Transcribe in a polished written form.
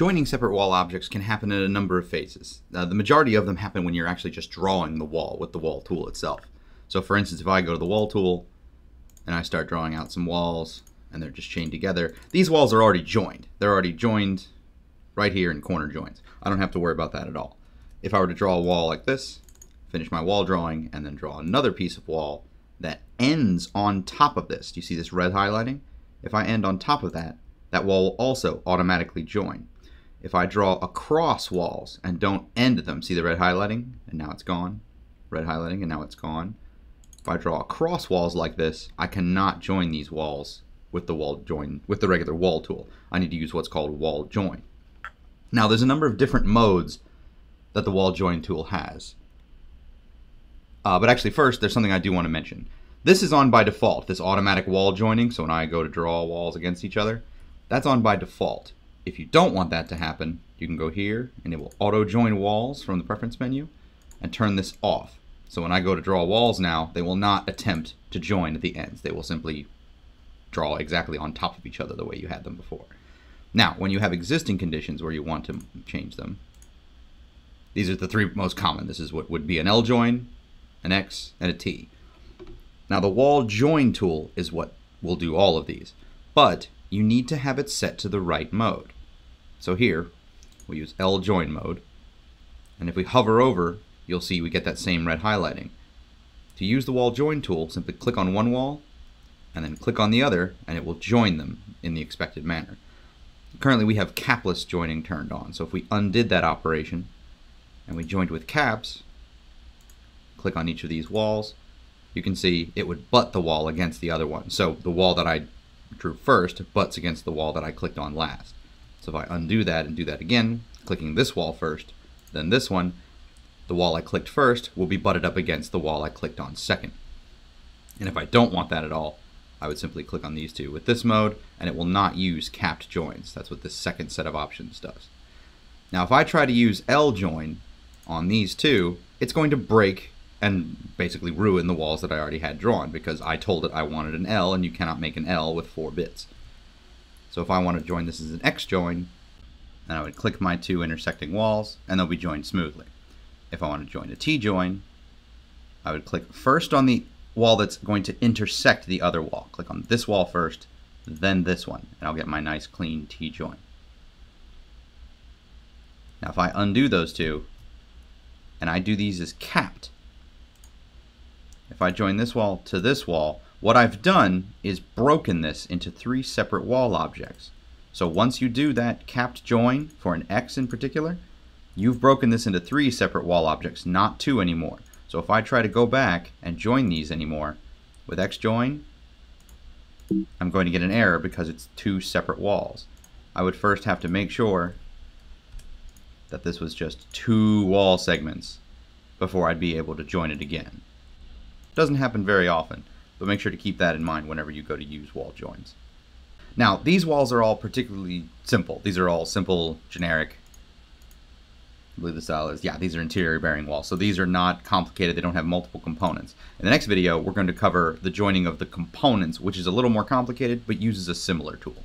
Joining separate wall objects can happen in a number of phases. The majority of them happen when you're actually just drawing the wall with the wall tool itself. So for instance, if I go to the wall tool and I start drawing out some walls and they're just chained together, these walls are already joined. They're already joined right here in corner joins. I don't have to worry about that at all. If I were to draw a wall like this, finish my wall drawing, and then draw another piece of wall that ends on top of this. Do you see this red highlighting? If I end on top of that, that wall will also automatically join. If I draw across walls and don't end them, see the red highlighting? And now it's gone. Red highlighting, and now it's gone. If I draw across walls like this, I cannot join these walls with the wall join with the regular wall tool. I need to use what's called wall join. Now there's a number of different modes that the wall join tool has. But actually first, there's something I do want to mention. This is on by default, this automatic wall joining. So when I go to draw walls against each other, that's on by default. If you don't want that to happen, you can go here and it will auto join walls from the preference menu and turn this off. So when I go to draw walls now, they will not attempt to join at the ends. They will simply draw exactly on top of each other the way you had them before. Now, when you have existing conditions where you want to change them, these are the three most common. This is what would be an L join, an X, and a T. Now the wall join tool is what will do all of these, but you need to have it set to the right mode. So here, we'll use L join mode, and if we hover over, you'll see we get that same red highlighting. To use the wall join tool, simply click on one wall, and then click on the other, and it will join them in the expected manner. Currently we have capless joining turned on, so if we undid that operation, and we joined with caps, click on each of these walls, you can see it would butt the wall against the other one. So the wall that I drew first butts against the wall that I clicked on last. So if I undo that and do that again, clicking this wall first, then this one, the wall I clicked first will be butted up against the wall I clicked on second. And if I don't want that at all, I would simply click on these two with this mode, and it will not use capped joins. That's what this second set of options does. Now if I try to use L join on these two, it's going to break and basically ruin the walls that I already had drawn because I told it I wanted an L and you cannot make an L with 4 bits. So if I want to join this as an X join, then I would click my two intersecting walls and they'll be joined smoothly. If I want to join a T join, I would click first on the wall that's going to intersect the other wall. Click on this wall first, then this one, and I'll get my nice clean T join. Now if I undo those two, and I do these as capped, if I join this wall to this wall, what I've done is broken this into 3 separate wall objects. So once you do that capped join for an X in particular, you've broken this into 3 separate wall objects, not 2 anymore. So if I try to go back and join these anymore with X join, I'm going to get an error because it's 2 separate walls. I would first have to make sure that this was just 2 wall segments before I'd be able to join it again. Doesn't happen very often, but make sure to keep that in mind whenever you go to use wall joins. Now, these walls are all particularly simple. These are all simple, generic, I believe the style is, yeah, these are interior bearing walls. So these are not complicated, they don't have multiple components. In the next video, we're going to cover the joining of the components, which is a little more complicated, but uses a similar tool.